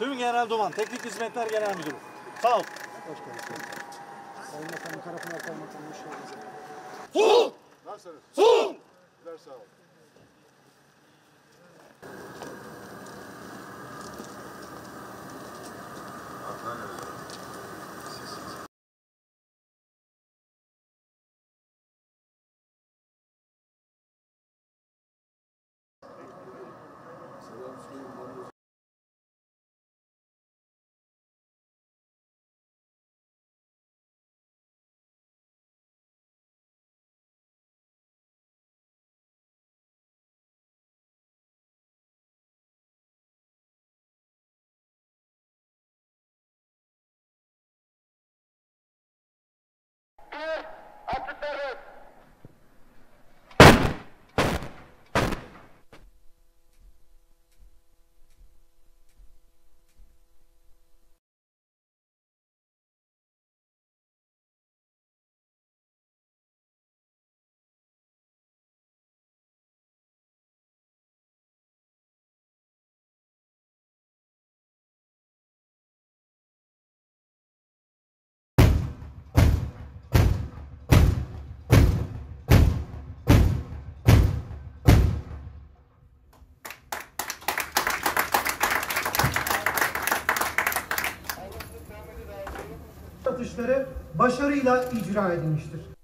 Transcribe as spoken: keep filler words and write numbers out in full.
Tüm Genel Duman, Teknik Hizmetler Genel Müdürü. Sağ ol. Hoş geldiniz. Sayın Bakanım, Karakol'a kalmaktan hoş geldiniz. Sol! Nasılsınız? Sol! Güzel, sağ ol. Açıklarız. Atışları başarıyla icra edilmiştir.